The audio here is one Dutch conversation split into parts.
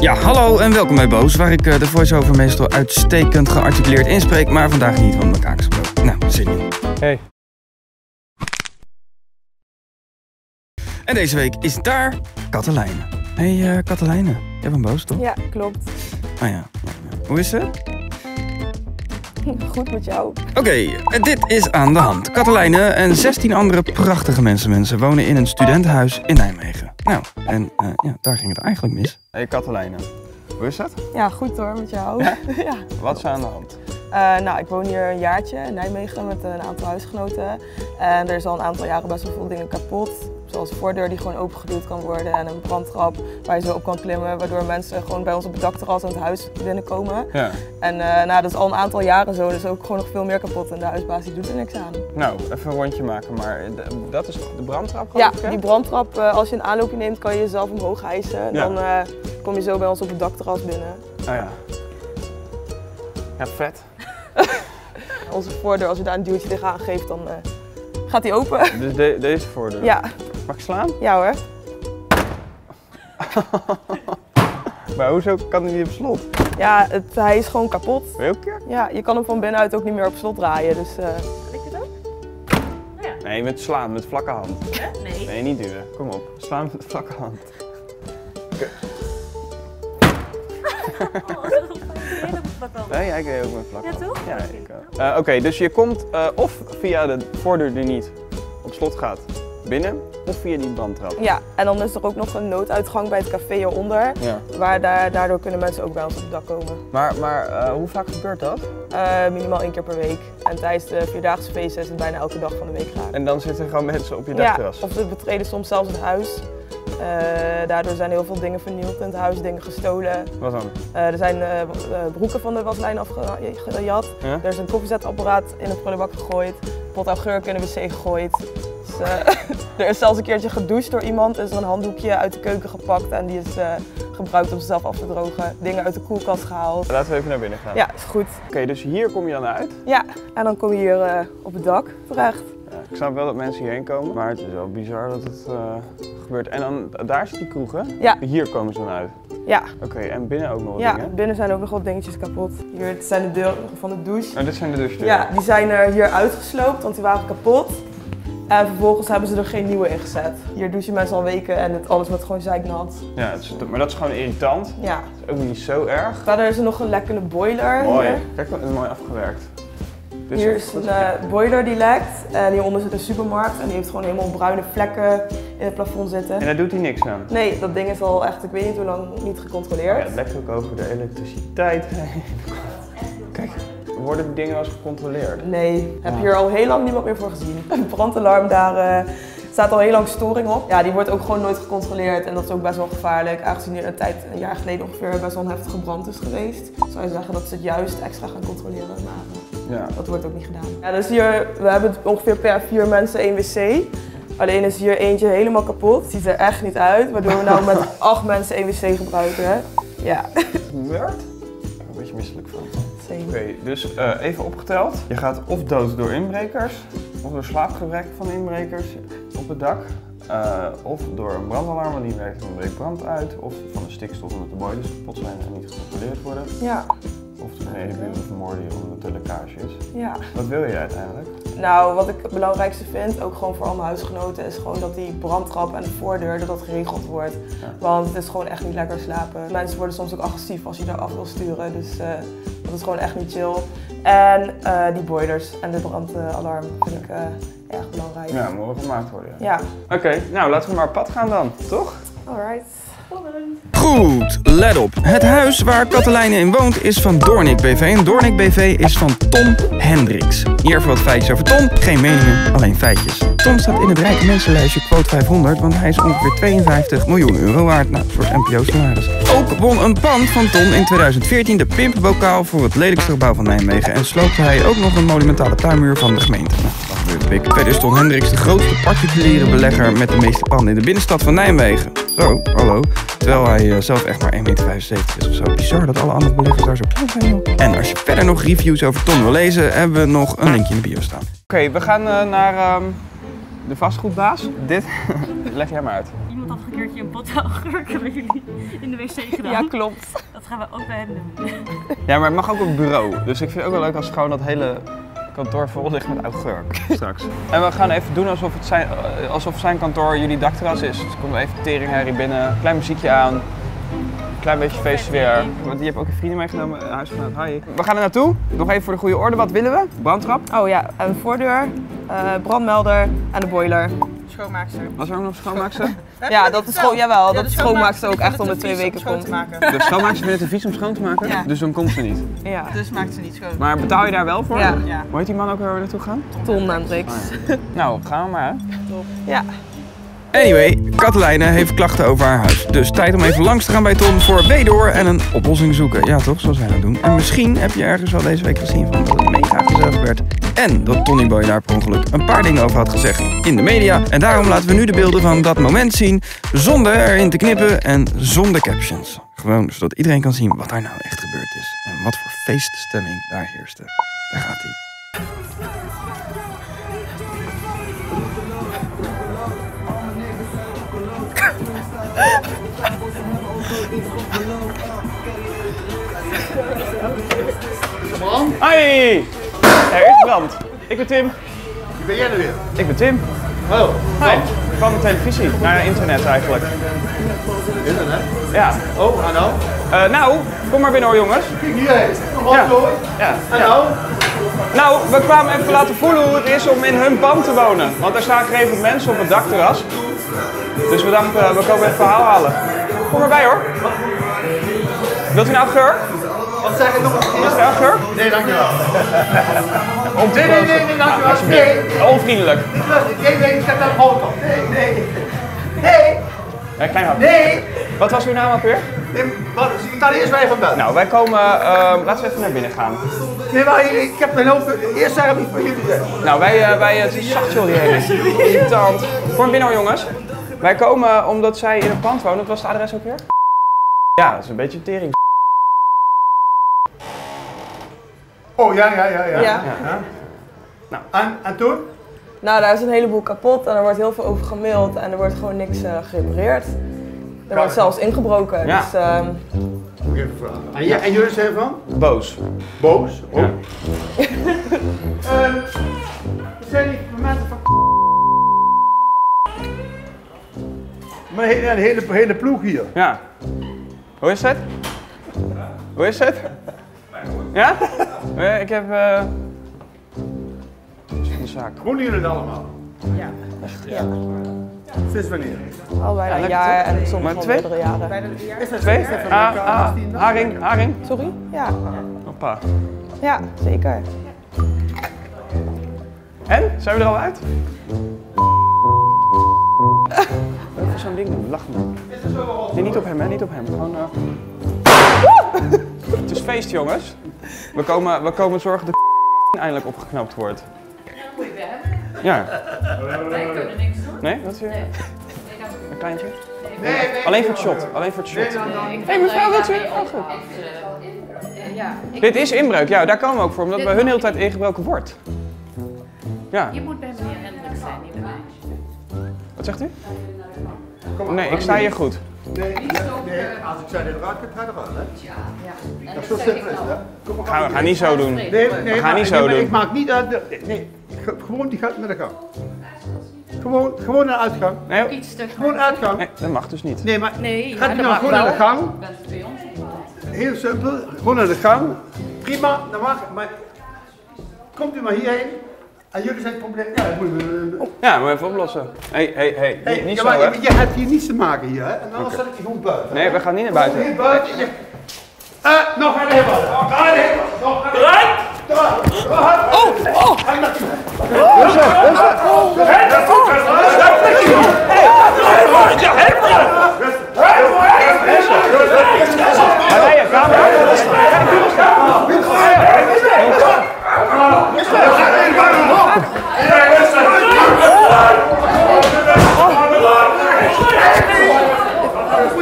Ja, hallo en welkom bij BOOS, waar ik de voice-over meestal uitstekend gearticuleerd inspreek, maar vandaag niet, want mijn kaak is bloot. Nou, zin in. Hey. En deze week is daar Catelijne. Hé, Catelijne, jij bent BOOS, toch? Ja, klopt. Ah ja. Hoe is ze? Goed met jou. Oké, dit is Aan de Hand. Catelijne en 16 andere prachtige mensen wonen in een studentenhuis in Nijmegen. Nou, en ja, daar ging het eigenlijk mis. Hé, hey, Catelijne, hoe is dat? Ja, goed hoor, met jou. Ja? Ja. Wat is er aan de hand? Nou, ik woon hier een jaartje in Nijmegen met een aantal huisgenoten. En er is al een aantal jaren best wel veel dingen kapot. Zoals een voordeur die gewoon opengeduwd kan worden en een brandtrap waar je zo op kan klimmen. Waardoor mensen gewoon bij ons op het dakterras aan het huis binnenkomen. Ja. En nou, dat is al een aantal jaren zo, dus ook gewoon nog veel meer kapot. En de huisbaas die doet er niks aan. Nou, even een rondje maken, maar dat is de brandtrap? Ja, die brandtrap, als je een aanloopje neemt kan je jezelf omhoog hijsen. Ja. Dan kom je zo bij ons op het dakterras binnen. Oh ja. Ja, vet. Onze voordeur, als je daar een duwtje tegenaan geeft, dan gaat die open. Dus deze voordeur? Ja. Mag ik slaan? Ja hoor. Maar hoezo kan hij niet op slot? Ja, hij is gewoon kapot. Welke keer? Ja, je kan hem van binnenuit ook niet meer op slot draaien. Dus, kan ik het ook? Nou ja. Nee, met slaan, met vlakke hand. Ja? Nee. Nee, niet duwen. Kom op. Slaan met vlakke hand. Okay. Nee, jij kan je ook met vlakken. Ja, toch? Ja, ik ook. Oké, dus je komt of via de voordeur die niet op slot gaat binnen, of via die brandtrap. Ja, en dan is er ook nog een nooduitgang bij het café hieronder, ja. Waar daardoor kunnen mensen ook bij ons op het dak komen. Maar hoe vaak gebeurt dat? Minimaal 1 keer per week. En tijdens de vierdaagse feesten is het bijna elke dag van de week graag. En dan zitten gewoon mensen op je dakterras? Ja, of ze betreden soms zelfs het huis. Daardoor zijn heel veel dingen vernield in het huis, dingen gestolen. Wat dan? Er zijn broeken van de waslijn afgejat. Ja? Er is een koffiezetapparaat in het prullenbak gegooid. Pot augurken in de wc gegooid. Dus, er is zelfs een keertje gedoucht door iemand. Er is een handdoekje uit de keuken gepakt en die is gebruikt om zichzelf af te drogen. Dingen uit de koelkast gehaald. Laten we even naar binnen gaan. Ja, is goed. Oké, dus hier kom je dan uit? Ja, en dan kom je hier op het dak terecht. Ik snap wel dat mensen hierheen komen, maar het is wel bizar dat het gebeurt. En dan, daar zit die kroeg, hè? Ja. Hier komen ze dan uit? Ja. Oké, en binnen ook nog wat dingen? Ja, binnen zijn ook nog wat dingetjes kapot. Hier zijn de deuren van de douche. Oh, dit zijn de douchedeuren? Ja, die zijn er hier uitgesloopt, want die waren kapot. En vervolgens hebben ze er geen nieuwe in gezet. Hier douchen mensen al weken en alles wordt gewoon zeiknat. Ja, maar dat is gewoon irritant. Ja. Dat is ook niet zo erg. Verder is er nog een lekkende boiler. Mooi. Kijk, dat is mooi afgewerkt. Dus hier is een boiler die lekt en hieronder zit een supermarkt en die heeft gewoon helemaal bruine vlekken in het plafond zitten. En daar doet hij niks aan? Nee, dat ding is al echt, ik weet niet hoe lang, niet gecontroleerd. Oh ja, het lekt ook over de elektriciteit heen. Kijk, worden die dingen wel eens gecontroleerd? Nee, heb hier al heel lang niemand meer voor gezien. Een brandalarm daar. Staat al heel lang storing op. Ja, die wordt ook gewoon nooit gecontroleerd en dat is ook best wel gevaarlijk. Aangezien er een jaar geleden ongeveer best wel een heftige brand is geweest, zou je zeggen dat ze het juist extra gaan controleren. Maar ja. Dat wordt ook niet gedaan. Ja, dus hier, we hebben ongeveer per 4 mensen 1 wc. Alleen is hier eentje helemaal kapot. Ziet er echt niet uit, waardoor we nou met 8 mensen 1 wc gebruiken. Ja. Weird? Ik ben een beetje misselijk van. Oké, dus even opgeteld. Je gaat of dood door inbrekers, of door slaapgebrek van inbrekers op het dak, of door een brandalarm, want die werkt een breekt brand uit, of van de stikstof omdat de boilers kapot zijn en niet gecontroleerd worden. Ja. Of de buren vermoorden omdat er lekkage is. Ja. Wat wil je uiteindelijk? Nou, wat ik het belangrijkste vind, ook gewoon voor al mijn huisgenoten, is gewoon dat die brandtrap en de voordeur, dat geregeld wordt. Ja. Want het is gewoon echt niet lekker slapen. Mensen worden soms ook agressief als je daar af wil sturen, dus dat is gewoon echt niet chill. En die boilers en de brandalarm vind ik erg belangrijk. Ja, mogen gemaakt worden. Ja. Ja. Oké, nou laten we maar op pad gaan dan, toch? Alright. Goed, let op. Het huis waar Catelijne in woont is van Dornick BV. En Dornick BV is van Ton Hendriks. Hier voor wat feitjes over Ton. Geen meningen, alleen feitjes. Ton staat in het rijke mensenlijstje quote 500, want hij is ongeveer 52 miljoen euro waard. Nou, voor het NPO-salaris. Ook won een pand van Ton in 2014 de pimpbokaal voor het lelijkste gebouw van Nijmegen. En sloopte hij ook nog een monumentale tuinmuur van de gemeente. Verder is Ton Hendriks de grootste particuliere belegger met de meeste panden in de binnenstad van Nijmegen. Zo, hallo. Terwijl hij zelf echt maar 1,75 meter is of zo. Bizar dat alle andere beleggers daar zo klein zijn. En als je verder nog reviews over Ton wil lezen, hebben we nog een linkje in de bio staan. Oké, we gaan naar de vastgoedbaas. Dit leg jij maar uit. had al een keertje een botte augurken bij jullie in de wc gedaan. Ja, klopt. Dat gaan we ook bij hem doen. Ja, maar het mag ook op het bureau. Dus ik vind het ook wel leuk als het gewoon dat hele kantoor vol ligt met augurk straks. En we gaan even doen alsof, alsof zijn kantoor jullie dakterras is. Dus komen we even teringherrie binnen, klein muziekje aan, klein beetje feestsfeer. Want je hebt ook je vrienden meegenomen, huisgenoot, hi. We gaan er naartoe. Nog even voor de goede orde, wat willen we? Brandtrap? Oh ja, een voordeur, brandmelder en de boiler. Schoonmaakster. Was er ook nog schoonmaakster? Ja, dat is gewoon, jawel, ja, dat de schoonmaakster ook echt om de 2 weken komt. De schoonmaakster vindt het een vies om schoon te maken, ja. Dus dan komt ze niet. Ja. Dus maakt ze niet schoon. Maar betaal je daar wel voor? Ja. Ja. Hoe heet die man ook waar we naartoe gaan? Ton Hendriks. Ah, ja. Nou, gaan we maar. Top. Ja. Anyway, Catelijne heeft klachten over haar huis. Dus tijd om even langs te gaan bij Ton voor Wedoor en een oplossing zoeken. Ja toch, zoals wij dat doen. En misschien heb je ergens wel deze week gezien van dat het mega gezellig werd. En dat Tonnyboy daar per ongeluk een paar dingen over had gezegd in de media. En daarom laten we nu de beelden van dat moment zien, zonder erin te knippen en zonder captions. Gewoon zodat iedereen kan zien wat daar nou echt gebeurd is. En wat voor feeststemming daar heerste. Daar gaat hij. Hoi! Er is brand. Ik ben Tim. Wie ben jij nu weer? Ik ben Tim. Hallo. Hi. Van de televisie. Naar internet eigenlijk. Internet? Ja. Oh, en nou? Nou, kom maar binnen hoor jongens. Kijk hier. Hallo. Ja. En nou? Nou, we kwamen even laten voelen hoe het is om in hun pand te wonen. Want er staan geregeld mensen op het dakterras. Dus we dachten, we komen het verhaal halen. Kom erbij hoor. Wilt u een augurk? Wat zeg je nog een keer? Wilt u een augurk? Nee, dankjewel. Nee, dankjewel. Nee. Onvriendelijk. Nee, ik heb daar een auto. Nee. Ja, klein hapje. Nee. Wat was uw naam alweer? Nee, wat, ik kan eerst bij even bellen. Nou, wij komen, laten we even naar binnen gaan. Nee, maar ik heb mijn hoofd, eerst zeggen we niet voor jullie zijn. Nou, het is zacht joh, die hele. Irritant. Kom binnen hoor jongens. Wij komen omdat zij in een pand wonen. Wat was het adres ook weer? Ja, dat is een beetje een tering. Oh, ja. Nou. En toen? Nou, daar is een heleboel kapot en er wordt heel veel over gemaild en er wordt gewoon niks gerepareerd. Er wordt zelfs ingebroken. Ja. Dus, even vragen. En jullie zijn van? BOOS. BOOS? Oh. Ja. Zijn die mensen van... Maar een hele ploeg hier. Ja. Hoe is het? Hoe is het? Ja? Ik heb... een zaak. Wonen jullie het allemaal? Ja. Echt? Ja. Sinds wanneer? Al bijna een jaar en soms al 3 jaren. Bijna 3 jaar. Is dat 2? Haring. Sorry? Ja. Hoppa. Ja, zeker. En? Zijn we er al uit? Even zo'n ding doen, lach maar. Nee, niet op hem, hè? Niet op hem. Gewoon. Het is feest, jongens. We komen zorgen dat de eindelijk opgeknapt wordt. Ja. Wij kunnen niks doen. Nee, wat is hier? Een kleintje? Nee. Alleen voor het shot. Alleen voor het shot. Hé, mevrouw, wilt u inbreken? Dit is inbreuk, ja, daar komen we ook voor, omdat bij hun de hele tijd ingebroken wordt. Ja. Je moet bij meneer Hendriks zijn, niet bij mij. Wat zegt u? Nee, ik sta hier goed. Nee, als ik zei dit eruit kan, ga je eruit, hè? Ja. Dat is zo simpel, hè? We gaan niet zo doen. Nee, ik maak niet uit. Nee, gewoon die gaat met de gang. Gewoon naar de uitgang. Nee, gewoon uitgang. Nee, dat mag dus niet. Nee, maar gaat u nou gewoon naar de gang? Heel simpel, gewoon naar de gang. Prima, dan mag. Maar komt u maar hierheen. En jullie zijn het probleem. Ja, maar even oplossen. Hé, niet zo, hè? Je hebt hier niets te maken hier, hè? En anders zet ik je gewoon buiten. Nee, we gaan niet naar buiten. Niet buiten. Nog een helemaal.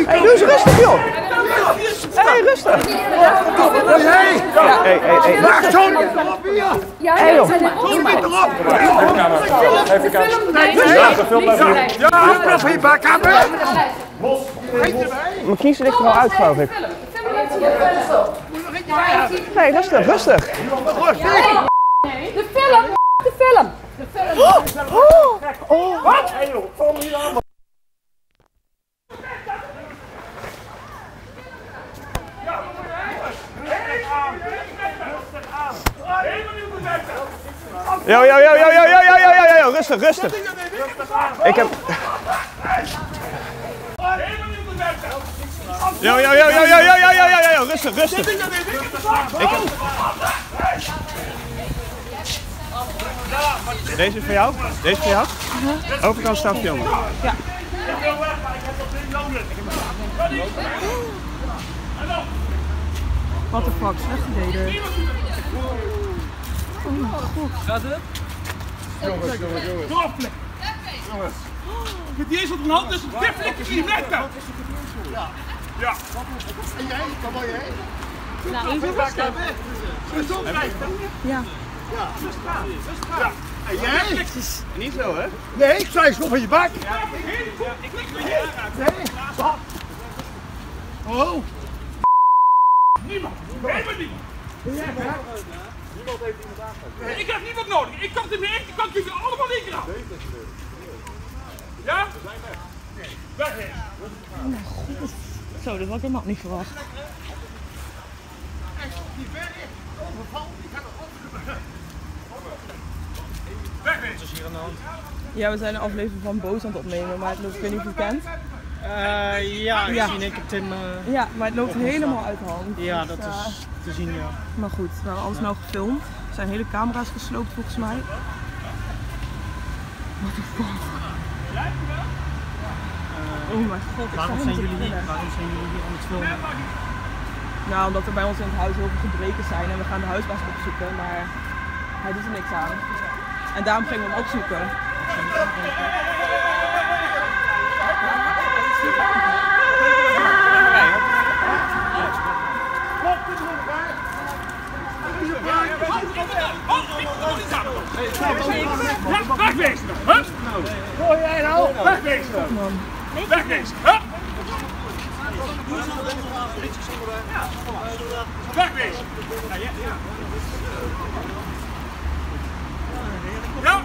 Hey, doe eens rustig joh! Hé, rustig. Hé. Maak zo'n bier. Hé joh. Even kijken. Ja, prof hier, bakkamer. Mijn knieën ligt er al uit, geloof ik. Nee, rustig, rustig. De film. Oh. Wat? Hé joh, kom hier aan. Yo, rustig. Ik heb... Yo, rustig. Deze is voor jou? Overkant staat voor jongen. Ja. What the fuck, slecht gededen. Oh, gaat het? Jongens. Jongens. Met die eens op mijn hand, dus dit flikkert niet lekker. Ja. En jij? Kan wel jij? Nou, even rustig. Ja. Rustig. En jij? Niet zo, hè? Nee, ik zei stop in je bak. Ja, ik lig er niet aan. Nee. Oh. Niemand. Helemaal niemand. Niemand heeft iemand aangepakt. Nee, ik heb niemand nodig. Ik kan het in mijn eentje, kan jullie allemaal in gaan. Ja? We zijn weg. Weg. Oh mijn god. Zo, dat had ik helemaal niet verwacht. Hij komt niet weg. Overval. Ik ga nog opnemen. Weg. Wat is hier aan de hand? Ja, we zijn een aflevering van BOOS aan het opnemen, maar het loopt weer niet bekend. Ja, ik heb Tim... ja, maar het loopt helemaal uit de hand. Ja, dus, dat is te zien, ja. Maar goed, we hebben alles nou gefilmd. Er zijn hele camera's gesloopt volgens mij. What the fuck? Oh mijn god, waarom zijn jullie hier aan het filmen? Nou, omdat er bij ons in het huis heel veel gebreken zijn en we gaan de huisbaas opzoeken, maar hij doet er niks aan. En daarom gingen we hem opzoeken. Wegwezen! Gooi jij nou! Wegwezen! Wegwezen! Wegwezen! Ja!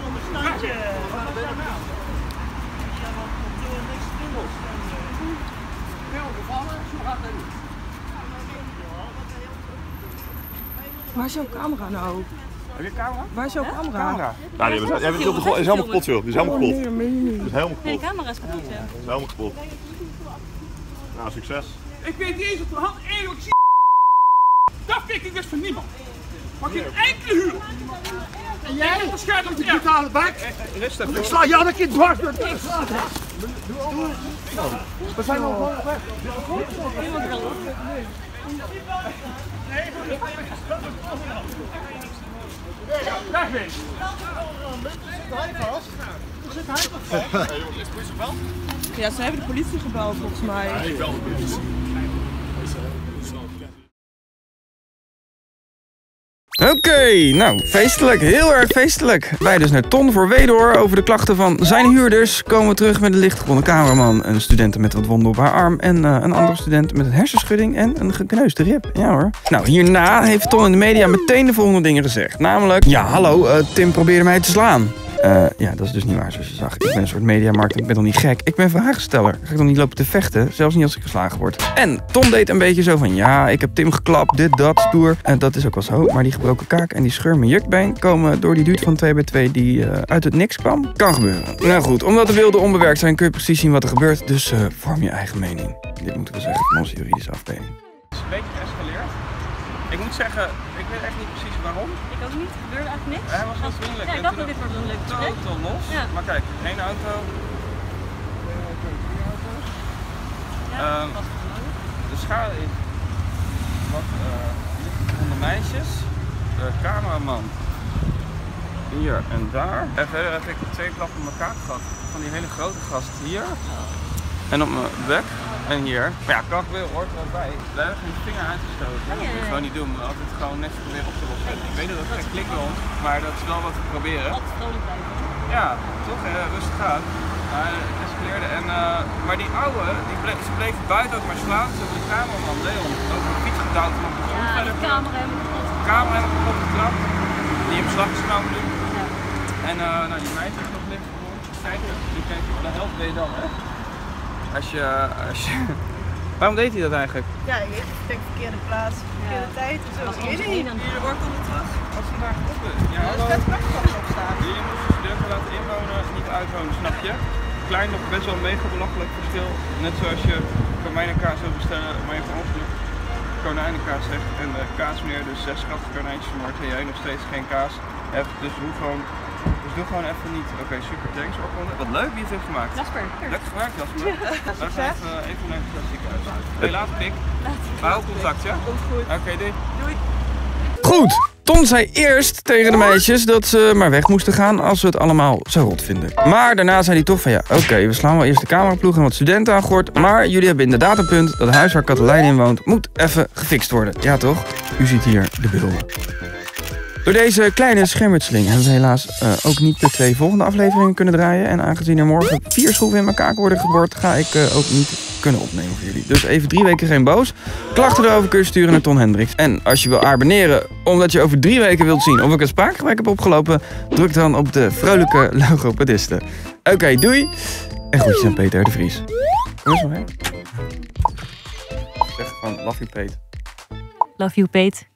Waar is jouw camera nou? Heb je een camera? Waar is jouw camera? Ja, die is helemaal kapot, joh. Die is helemaal kapot. Nee, de camera is kapot, ja. Die is helemaal kapot. Nou, succes. Ik weet niet eens op de hand eerlijk zie. Dat vind ik dus van niemand. Maar geen enkele huur. En jij? Waarschijnlijk de brutale bak. Rustig. Ik sla Janneke dwars door de straat. We zijn al lang weg. Iemand wil op. Nee, wegwezen! Er zit hij vast. Is de politie gebeld? Ja, ze hebben de politie gebeld volgens mij. Ja, ik bel de politie. Oké, nou feestelijk, heel erg feestelijk. Wij dus naar Ton voor Wedoor over de klachten van zijn huurders. Komen we terug met een lichtgewonden cameraman, een student met wat wonden op haar arm en een andere student met een hersenschudding en een gekneusde rib. Ja hoor. Nou, hierna heeft Ton in de media meteen de volgende dingen gezegd. Namelijk, ja hallo, Tim probeerde mij te slaan. Ja, dat is dus niet waar, zoals je zag. Ik ben een soort mediamarkt, ik ben toch niet gek. Ik ben vragensteller. Ga ik dan niet lopen te vechten, zelfs niet als ik geslagen word. En Tom deed een beetje zo van, ja, ik heb Tim geklapt, dit, dat, stoer. En dat is ook wel zo, maar die gebroken kaak en die schurmen jukbeen komen door die dude van 2x2 die uit het niks kwam. Kan gebeuren. Nou goed, omdat de beelden onbewerkt zijn, kun je precies zien wat er gebeurt. Dus vorm je eigen mening. Dit moeten we zeggen van onze juridische afdeling. Het is een beetje geëscaleerd. Ik moet zeggen, ik weet echt niet precies waarom. Ik ook niet, er gebeurde eigenlijk niks. Hij was heel vriendelijk. Ja, ik dacht dat dit wordt een leuk gesprek. Totaal los. Ja. Maar kijk, één auto. Twee auto's. Ja, dat was het leuk. De schade is wat licht van de meisjes. De cameraman. Hier en daar. En verder heb ik twee klappen in elkaar gehad. Van die hele grote gast hier. en op mijn bek en hier. Maar ja, krachtweel hoort wel bij. Blijf geen vinger uitgestoten. Dat moet je gewoon niet doen. Maar altijd gewoon netjes proberen op te lossen. Ik weet dat het geen klikken om, maar dat is wel wat we proberen. Altijd vrolijk blijven. Ja, toch? Rustig aan. En, maar die oude, ze bleef buiten ook maar slaan. Ze hebben de cameraman Leon over een fiets gedouwd en op de grond. Ja, de camera hebben we kapot. De camera hebben we opgetrapt. Die hebben slag gesnauwd nu. Ja. En nou, die meid heeft nog niks voor. Kijk, die kijkt op de helft ben je dan, hè? Als je... Waarom deed hij dat eigenlijk? Ja, ik denk verkeerde plaats, verkeerde tijd en zo. Jullie hoort onder terug. Als hij daar gekocht is. Ja, dat is best op staan. Jullie moeten de deur laten inwonen, niet uitwonen, snap je? Klein, nog best wel een mega belachelijk verschil. Net zoals je konijnenkaas wil bestellen, maar je hebt ongeluk konijnenkaas zegt en de kaasmeer dus 6 schattige konijntjes moord en jij nog steeds geen kaas hebt. Dus doe gewoon even niet. Oké, super, thanks. Wat leuk wie het heeft gemaakt. Jasper. Lekker gemaakt, Jasper. Dan gaat even naar het ziekenhuis. Hé, later pik. We houden contact, ja? Komt goed. Oké, doei. Doei. Goed! Ton zei eerst tegen de meisjes dat ze maar weg moesten gaan als ze het allemaal zo rot vinden. Maar daarna zei hij toch van ja, oké, we slaan wel eerst de cameraploeg en wat studenten aan gort. Maar jullie hebben inderdaad een punt, dat huis waar Catelijne in woont moet even gefixt worden. Ja toch? U ziet hier de beelden. Door deze kleine schermutseling hebben we helaas ook niet de 2 volgende afleveringen kunnen draaien. En aangezien er morgen 4 schroeven in mijn kaak worden geboord, ga ik ook niet kunnen opnemen voor jullie. Dus even 3 weken geen boos. Klachten erover kun je sturen naar Ton Hendriks. En als je wil abonneren omdat je over 3 weken wilt zien of ik een spraakgebrek heb opgelopen, druk dan op de vrolijke logopedisten. Oké, doei. En groetjes aan Peter de Vries. Hoe is het nog heen? Zeg gewoon, love you, Pete. Love you, Pete.